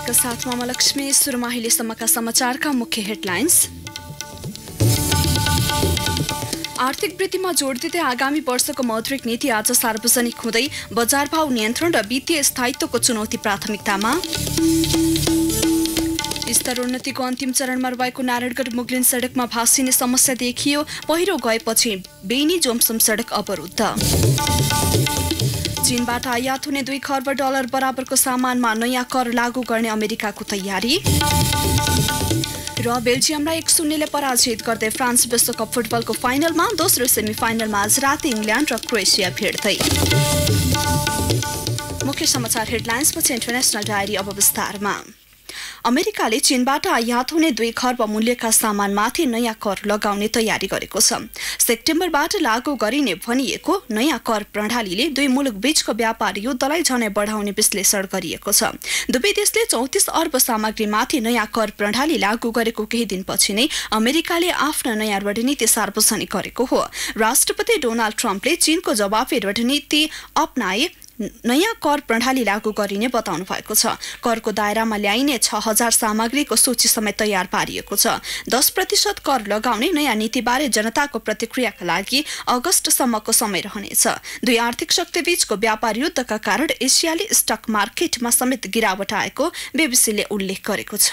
का साथ मामा लक्ष्मी सुरुमा अहिलेसम्मका समाचारका मुख्य हेडलाइन्स। आर्थिक वृद्धिमा जोड दिँदै आगामी वर्षको मौद्रिक नीति आज सार्वजनिक हुँदै बजार भाव नियन्त्रण र वित्तीय स्थायित्वको चुनौती प्राथमिकतामा। स्तरोन्नतिको अन्तिम चरणमा रहेको नारायणगढ मुगलिन सडकमा भासिने समस्या देखियो, पहिरो गएपछि बेनी जोमसम सडक अवरुद्ध। चीनबाट आयात हुने $2 खर्ब बराबरको सामानमा नयाँ कर लागू गर्ने अमेरिकाको तयारी र बेल्जियमलाई 1-0 पराजित गर्दै फ्रान्स विश्वकप फुटबलको फाइनलमा दोस्रो सेमिफाइनलमा आज राति इङ्ल्यान्ड र क्रोएसिया भेट्दै। मुख्य समाचार हेडलाइन्सपछि इन्टरनेसनल डायरी अब विस्तारमा। अमेरिकाले चीनबाट आयात हुने $2 खर्ब मूल्यका सामानमाथि नयाँ कर लगाउने तयारी गरेको छ। सेप्टेम्बरबाट लागू गरिने भनिएको नयाँ कर प्रणालीले दुई मुलुक बीचको व्यापार युद्धलाई झनै बढाउने विश्लेषण गरिएको छ। दुवै देशले 34 अर्ब सामग्रीमाथि नयाँ कर प्रणाली लागू गरेको केही दिनपछि नै अमेरिकाले आफ्नो नयाँ रणनीति सार्वजनिक गरेको हो। राष्ट्रपति डोनाल्ड ट्रम्पले चीनको जवाफी रणनीति अपनाए नयाँ कर प्रणाली लागू गरिने बताउनु भएको छ। करको दायरामा ल्याइने 6,000 सामग्रीको सूची समेत तयार पारिएको छ। 10% कर लगाउने नयाँ नीतिबारे जनताको प्रतिक्रियाका लागि अगस्तसम्मको समय रहनेछ। दुई आर्थिक शक्तिबीचको व्यापार युद्धका कारण एसियाली स्टक मार्केटमा समेत गिरावट आएको बीबीसीले उल्लेख गरेको छ।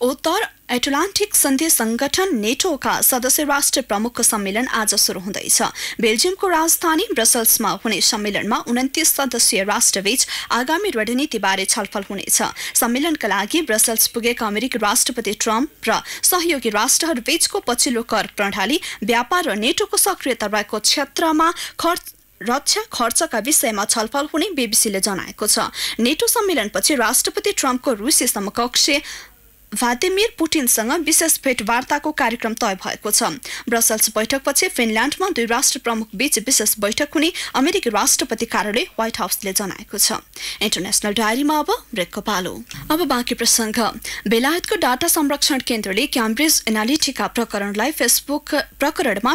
उत्तर एटलान्टिक सन्धि संगठन नेटोका सदस्य राष्ट्र प्रमुखको सम्मेलन आज सुरु हुँदैछ। बेल्जियमको राजधानी ब्रसल्समा हुने सम्मेलनमा 29 सदस्यीय राष्ट्रबीच आगामी रणनीतिबारे छलफल हुनेछ। सम्मेलनका लागि ब्रसल्स पुगेका अमेरिकी राष्ट्रपति ट्रम्प र सहयोगी राष्ट्रहरूबीचको पछिल्लो कर प्रणाली, व्यापार र नेटोको सक्रियता रहेको क्षेत्रमा रक्षा खर्चका विषयमा छलफल हुने बीबीसीले जनाएको छ। नेटो सम्मेलनपछि राष्ट्रपति ट्रम्पको रुसी समकक्ष भ्लादिमिर पुटिनसँग विशेष भेटवार्ताको कार्यक्रम तय भएको छ। ब्रसल्स बैठकपछि फिनल्याण्डमा दुई राष्ट्र प्रमुख बीच विशेष बैठक हुने अमेरिकी राष्ट्रपति कार्यालय व्हाइट हाउसले जनाएको छ। इन्टरनेसनल डायरीमा अब ब्रेकको पालो। अब बाँकी प्रसङ्ग। बेलायतको डाटा संरक्षण केन्द्रले क्याम्ब्रिज एनालिटिका प्रकरणमा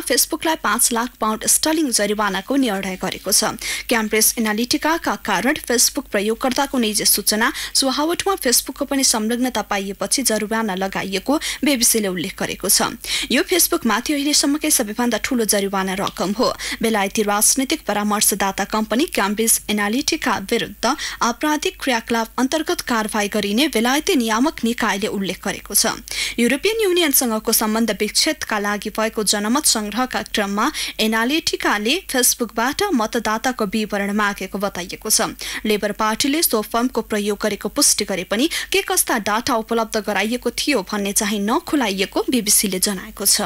फेसबुकलाई £5 लाख स्टर्लिङ जरिवानाको निर्णय गरेको छ। क्याम्ब्रिज एनालिटिकाका कारण फेसबुक प्रयोगकर्ताको निजी सूचना सुहावटमा फेसबुकको पनि संलग्नता पाइएपछि जरिवाना लगाइएको बीबीसीले उल्लेख गरेको छ। यो फेसबुकमाथि अहिलेसम्मकै सबैभन्दा ठूलो जरिवाना रकम हो। बेलायती राजनीतिक परामर्शदाता कम्पनी क्याम्ब्रिज एनालिटिका विरुद्ध आपराधिक क्रियाकलाप अन्तर्गत कारवाही गरिने बेलायती नियामक निकायले उल्लेख गरेको छ। युरोपियन युनियनसँगको सम्बन्ध विच्छेदका लागि भएको जनमत संग्रहका क्रममा एनालिटिकाले फेसबुकबाट मतदाताको विवरण मागेको बताइएको छ। लेबर पार्टीले सो फर्मको प्रयोग गरेको पुष्टि गरे पनि के कस्ता डाटा उपलब्ध गराइएको थियो भन्ने चाहिँ नखुलाइएको बीबीसीले जनाएको छ।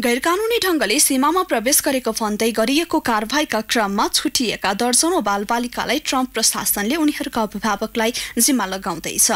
गैरकानूनी ढंगले सीमामा प्रवेश गरेको भन्दै गरिएको कारवाहीका क्रममा छुटिएका दर्जनौं बालबालिकालाई ट्रम्प प्रशासनले उनीहरूका अभिभावकलाई जिम्मा लगाउँदैछ।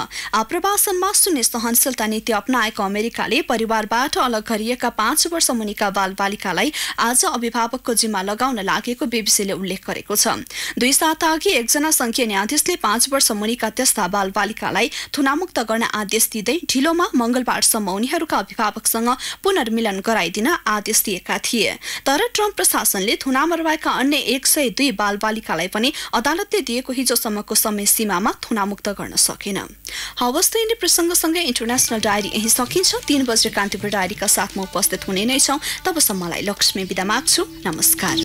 आप्रवासनमा शून्य सहनशीलता नीति अपनाएको अमेरिकाले परिवारबाट अलग गरिएका 5 वर्ष मुनिका बालबालिकालाई आज अभिभावकको जिम्मा लगाउन लागेको बीबीसीले उल्लेख गरेको छ। 2 साता अघि एकजना संघीय न्यायाधीशले 5 वर्ष मुनिका त्यस्ता बालबालिकालाई थुनामुक्त गर्न आदेश दिँदै ढिलोमा मंगलबारसम्म उनीहरूका अभिभावकसँग पुनर्मिलन गराइदिन आदेश दिएका थिए। तर ट्रम्प प्रशासनले थुनामा रहेका अन्य 102 बालबालिकालाई पनि अदालतले दिएको हिजोसम्मको समय सीमामा थुनामुक्त गर्न सकेन। हवस् त यिनी प्रसङ्गसँगै इन्टरनेसनल डायरी यही सकिन्छ। 3 बजे कान्तिपुर डायरीका साथमा उपस्थित हुने नै छौँ। तबसम्मलाई लक्ष्मी बिदा माग्छु। नमस्कार।